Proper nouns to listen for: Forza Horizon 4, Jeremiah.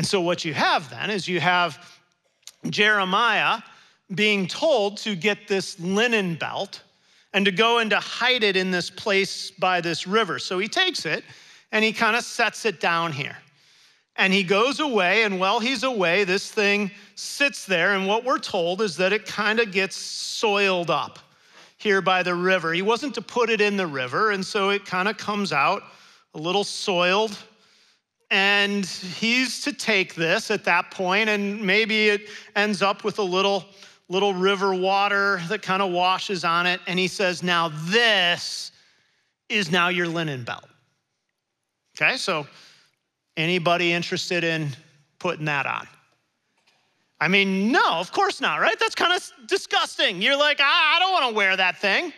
And so what you have then is you have Jeremiah being told to get this linen belt and to go and to hide it in this place by this river. So he takes it and he kind of sets it down here. And he goes away, and while he's away, this thing sits there, and what we're told is that it kind of gets soiled up here by the river. He wasn't to put it in the river, and so it kind of comes out a little soiled, and he's to take this at that point, and maybe it ends up with a little river water that kind of washes on it, and he says, now this is now your linen belt. Okay, so anybody interested in putting that on? I mean, no, of course not, right? That's kind of disgusting. You're like, I don't want to wear that thing.